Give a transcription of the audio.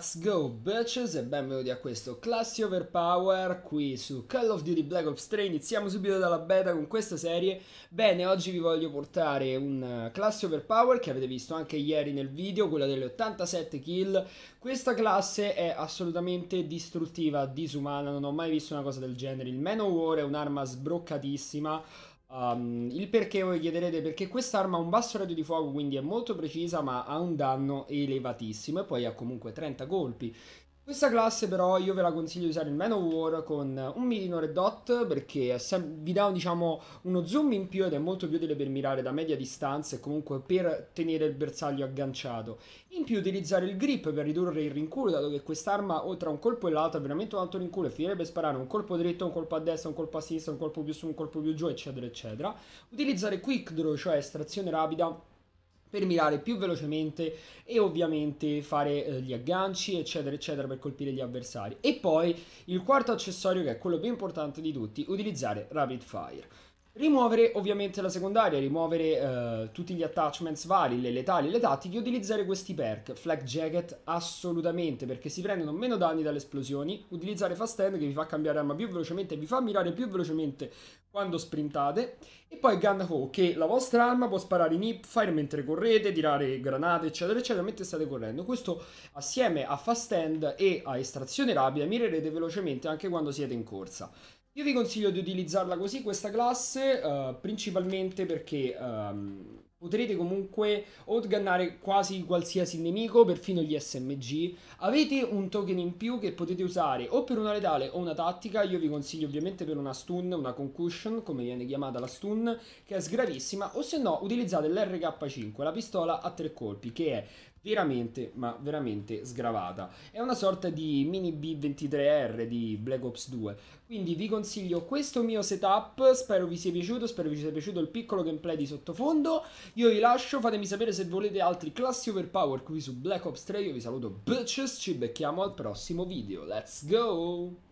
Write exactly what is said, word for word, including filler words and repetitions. Let's go bitches e benvenuti a questo Classic Overpower qui su Call of Duty Black Ops tre. Iniziamo subito dalla beta con questa serie. Bene, oggi vi voglio portare un Classic Overpower che avete visto anche ieri nel video, quella delle ottantasette kill. Questa classe è assolutamente distruttiva, disumana, non ho mai visto una cosa del genere. Il Man of War è un'arma sbroccatissima. Um, il perché voi chiederete: perché quest'arma ha un basso raggio di fuoco, quindi è molto precisa, ma ha un danno elevatissimo e poi ha comunque trenta colpi. Questa classe però io ve la consiglio di usare il Man of War con un minore dot, perché vi dà, diciamo, uno zoom in più ed è molto più utile per mirare da media distanza e comunque per tenere il bersaglio agganciato. In più utilizzare il grip per ridurre il rinculo, dato che quest'arma o tra un colpo e l'altro è veramente un alto rinculo e finirebbe sparare un colpo dritto, un colpo a destra, un colpo a sinistra, un colpo più su, un colpo più giù, eccetera eccetera. Utilizzare quick draw, cioè estrazione rapida, per mirare più velocemente e ovviamente fare eh, gli agganci eccetera eccetera per colpire gli avversari. E poi il quarto accessorio, che è quello più importante di tutti: utilizzare rapid fire. Rimuovere ovviamente la secondaria, rimuovere eh, tutti gli attachments vari, le letali, le tattiche, utilizzare questi perk. Flak Jacket assolutamente, perché si prendono meno danni dalle esplosioni. Utilizzare Fast Hand, che vi fa cambiare arma più velocemente e vi fa mirare più velocemente quando sprintate. E poi Gun Ho, che la vostra arma può sparare in hipfire mentre correte, tirare granate eccetera eccetera mentre state correndo. Questo assieme a Fast Hand e a estrazione rapida mirerete velocemente anche quando siete in corsa. Io vi consiglio di utilizzarla così, questa classe, uh, principalmente perché um, potrete comunque outgunnare quasi qualsiasi nemico, perfino gli S M G. Avete un token in più che potete usare o per una letale o una tattica. Io vi consiglio ovviamente per una stun, una concussion, come viene chiamata la stun, che è sgravissima, o se no utilizzate l'R K cinque, la pistola a tre colpi, che è veramente, ma veramente sgravata. È una sorta di mini B ventitré R di Black Ops due. Quindi vi consiglio questo mio setup, spero vi sia piaciuto, spero vi sia piaciuto il piccolo gameplay di sottofondo. Io vi lascio, fatemi sapere se volete altri Classic Overpower qui su Black Ops tre. Io vi saluto bitches, ci becchiamo al prossimo video. Let's go!